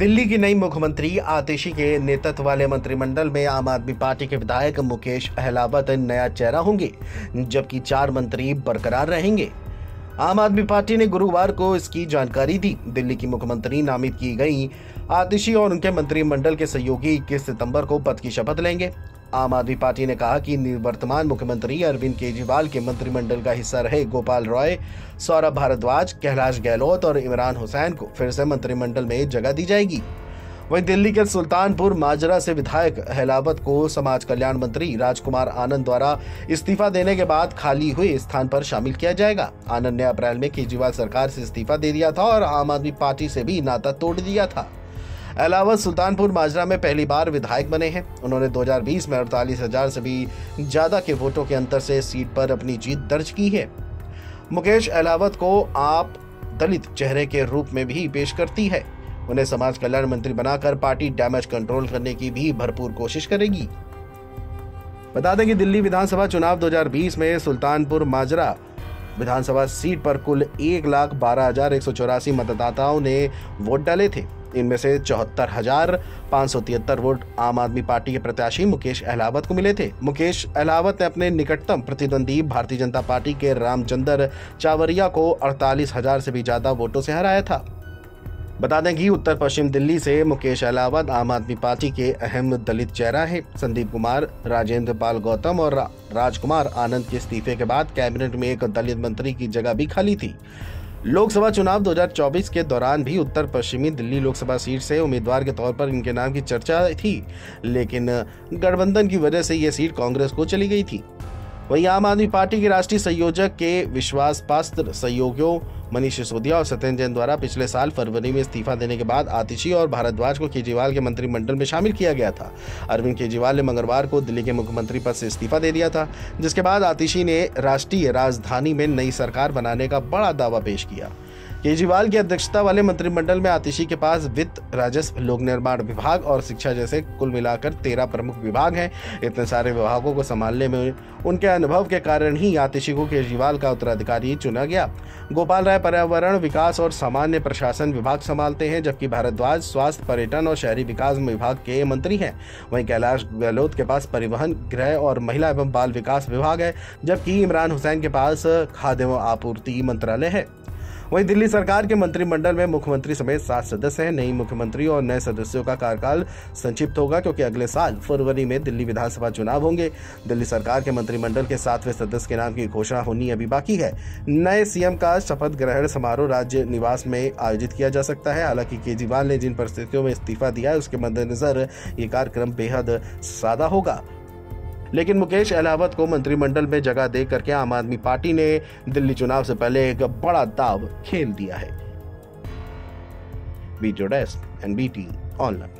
दिल्ली की नई मुख्यमंत्री आतिशी के नेतृत्व वाले मंत्रिमंडल में आम आदमी पार्टी के विधायक मुकेश अहलावत नया चेहरा होंगे, जबकि 4 मंत्री बरकरार रहेंगे। आम आदमी पार्टी ने गुरुवार को इसकी जानकारी दी। दिल्ली की मुख्यमंत्री नामित की गई आतिशी और उनके मंत्रिमंडल के सहयोगी 21 सितंबर को पद की शपथ लेंगे। आम आदमी पार्टी ने कहा कि निवर्तमान मुख्यमंत्री अरविंद केजरीवाल के मंत्रिमंडल का हिस्सा रहे गोपाल रॉय, सौरभ भारद्वाज, कैलाश गहलोत और इमरान हुसैन को फिर से मंत्रिमंडल में जगह दी जाएगी। वहीं दिल्ली के सुल्तानपुर माजरा से विधायक अहलावत को समाज कल्याण मंत्री राजकुमार आनंद द्वारा इस्तीफा देने के बाद खाली हुए स्थान पर शामिल किया जाएगा। आनंद ने अप्रैल में केजरीवाल सरकार से इस्तीफा दे दिया था और आम आदमी पार्टी से भी नाता तोड़ दिया था। अहलावत सुल्तानपुर माजरा में पहली बार विधायक बने हैं। उन्होंने 2020 में 48,000 से भी ज़्यादा के वोटों के अंतर से सीट पर अपनी जीत दर्ज की है। मुकेश अहलावत को आप दलित चेहरे के रूप में भी पेश करती है। उन्हें समाज कल्याण मंत्री बनाकर पार्टी डैमेज कंट्रोल करने की भी भरपूर कोशिश करेगी। बता दें कि दिल्ली विधानसभा चुनाव 2020 में सुल्तानपुर माजरा विधानसभा सीट पर कुल 1,12,184 मतदाताओं ने वोट डाले थे। इनमें से 74,573 वोट आम आदमी पार्टी के प्रत्याशी मुकेश अहलावत को मिले थे। मुकेश अहलावत ने अपने निकटतम प्रतिद्वंदी भारतीय जनता पार्टी के रामचंद्र चावरिया को 48,000 से भी ज्यादा वोटों से हराया था। बता दें कि उत्तर पश्चिम दिल्ली से मुकेश अहलावत आम आदमी पार्टी के अहम दलित चेहरा है। संदीप कुमार, राजेंद्र पाल गौतम और राजकुमार आनंद के इस्तीफे के बाद कैबिनेट में एक दलित मंत्री की जगह भी खाली थी। लोकसभा चुनाव 2024 के दौरान भी उत्तर पश्चिमी दिल्ली लोकसभा सीट से उम्मीदवार के तौर पर इनके नाम की चर्चा थी, लेकिन गठबंधन की वजह से ये सीट कांग्रेस को चली गई थी। वहीं आम आदमी पार्टी के राष्ट्रीय संयोजक के विश्वास पात्र सहयोगियों मनीष सिसोदिया और सत्येंद्र द्वारा पिछले साल फरवरी में इस्तीफा देने के बाद आतिशी और भारद्वाज को केजरीवाल के मंत्रिमंडल में शामिल किया गया था। अरविंद केजरीवाल ने मंगलवार को दिल्ली के मुख्यमंत्री पद से इस्तीफा दे दिया था, जिसके बाद आतिशी ने राष्ट्रीय राजधानी में नई सरकार बनाने का बड़ा दावा पेश किया। केजरीवाल की अध्यक्षता वाले मंत्रिमंडल में आतिशी के पास वित्त, राजस्व, लोक निर्माण विभाग और शिक्षा जैसे कुल मिलाकर 13 प्रमुख विभाग हैं। इतने सारे विभागों को संभालने में उनके अनुभव के कारण ही आतिशी को केजरीवाल का उत्तराधिकारी चुना गया। गोपाल रॉय पर्यावरण विकास और सामान्य प्रशासन विभाग संभालते हैं, जबकि भारद्वाज स्वास्थ्य, पर्यटन और शहरी विकास विभाग के मंत्री हैं। वहीं कैलाश गहलोत के पास परिवहन, गृह और महिला एवं बाल विकास विभाग है, जबकि इमरान हुसैन के पास खाद्य एवं आपूर्ति मंत्रालय है। वहीं दिल्ली सरकार के मंत्रिमंडल में मुख्यमंत्री समेत 7 सदस्य हैं। नई मुख्यमंत्री और नए सदस्यों का कार्यकाल संक्षिप्त होगा, क्योंकि अगले साल फरवरी में दिल्ली विधानसभा चुनाव होंगे। दिल्ली सरकार के मंत्रिमंडल के 7वें सदस्य के नाम की घोषणा होनी अभी बाकी है। नए सीएम का शपथ ग्रहण समारोह राज्य निवास में आयोजित किया जा सकता है। हालांकि केजरीवाल ने जिन परिस्थितियों में इस्तीफा दिया है, उसके मद्देनजर ये कार्यक्रम बेहद सादा होगा। लेकिन मुकेश अहलावत को मंत्रिमंडल में जगह दे करके आम आदमी पार्टी ने दिल्ली चुनाव से पहले एक बड़ा दांव खेल दिया है। Video desk, NBT online.